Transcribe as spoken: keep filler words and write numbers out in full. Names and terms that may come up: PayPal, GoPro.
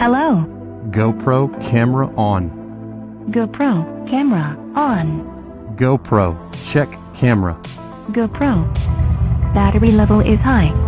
Hello. GoPro camera on. GoPro camera on. GoPro check camera. GoPro battery level is high.